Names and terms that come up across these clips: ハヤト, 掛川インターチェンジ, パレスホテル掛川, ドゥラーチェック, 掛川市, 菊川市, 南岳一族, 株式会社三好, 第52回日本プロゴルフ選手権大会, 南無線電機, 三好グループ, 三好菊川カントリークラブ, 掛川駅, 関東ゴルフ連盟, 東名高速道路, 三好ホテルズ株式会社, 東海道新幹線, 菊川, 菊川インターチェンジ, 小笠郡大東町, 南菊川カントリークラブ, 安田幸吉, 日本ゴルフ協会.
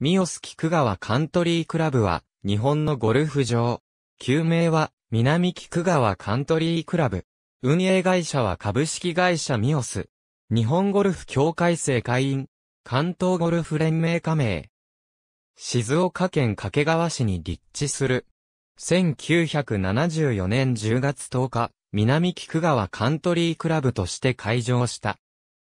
三好菊川カントリークラブは、日本のゴルフ場。旧名は、南菊川カントリークラブ。運営会社は株式会社三好。日本ゴルフ協会正会員。関東ゴルフ連盟加盟。静岡県掛川市に立地する。1974年10月10日、南菊川カントリークラブとして開場した。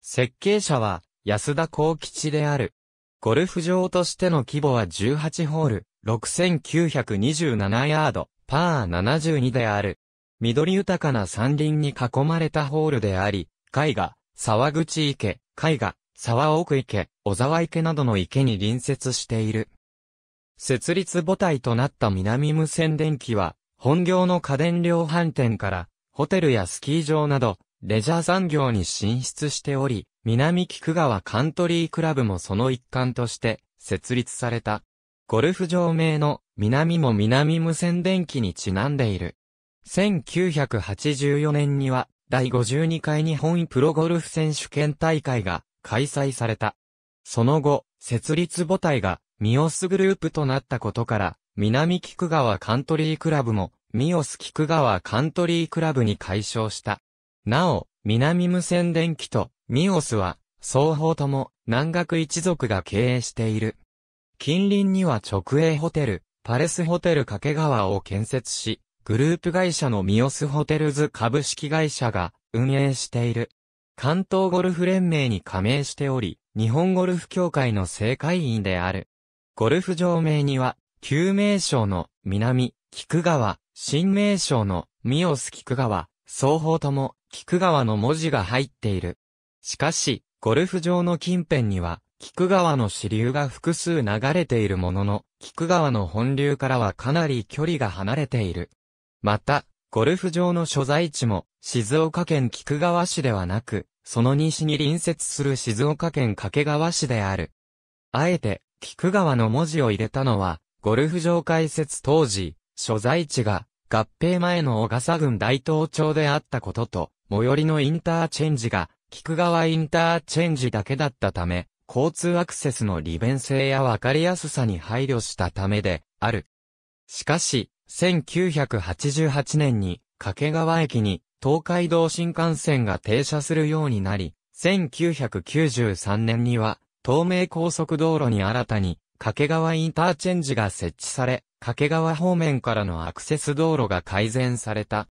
設計者は安田幸吉である。ゴルフ場としての規模は18ホール、6927ヤード、パー72である。緑豊かな山林に囲まれたホールであり、海が、沢口池、海が、沢奥池、小沢池などの池に隣接している。設立母体となった南無線電機は、本業の家電量販店から、ホテルやスキー場など、レジャー産業に進出しており、南菊川カントリークラブもその一環として、設立された。ゴルフ場名の、南も南無線電機にちなんでいる。1984年には、第52回日本プロゴルフ選手権大会が、開催された。その後、設立母体が、三好グループとなったことから、南菊川カントリークラブも、三好菊川カントリークラブに改称した。なお、南無線電機と、三好は、双方とも、南岳一族が経営している。近隣には直営ホテル、パレスホテル掛川を建設し、グループ会社の三好ホテルズ株式会社が、運営している。関東ゴルフ連盟に加盟しており、日本ゴルフ協会の正会員である。ゴルフ場名には、旧名称の南菊川、新名称の三好菊川、双方とも菊川の文字が入っている。しかし、ゴルフ場の近辺には、菊川の支流が複数流れているものの、菊川の本流からはかなり距離が離れている。また、ゴルフ場の所在地も、静岡県菊川市ではなく、その西に隣接する静岡県掛川市である。あえて、菊川の文字を入れたのは、ゴルフ場開設当時、所在地が、合併前の小笠郡大東町であったことと、最寄りのインターチェンジが、菊川インターチェンジだけだったため、交通アクセスの利便性やわかりやすさに配慮したためで、ある。しかし、1988年に、掛川駅に、東海道新幹線が停車するようになり、1993年には、東名高速道路に新たに、掛川インターチェンジが設置され、掛川方面からのアクセス道路が改善された。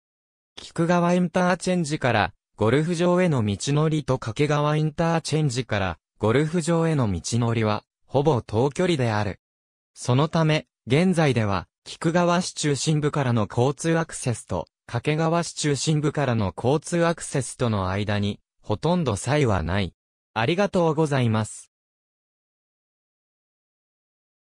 菊川インターチェンジから、ゴルフ場への道のりと掛川インターチェンジから、ゴルフ場への道のりは、ほぼ等距離である。そのため、現在では、菊川市中心部からの交通アクセスと、掛川市中心部からの交通アクセスとの間に、ほとんど差異はない。ありがとうございます。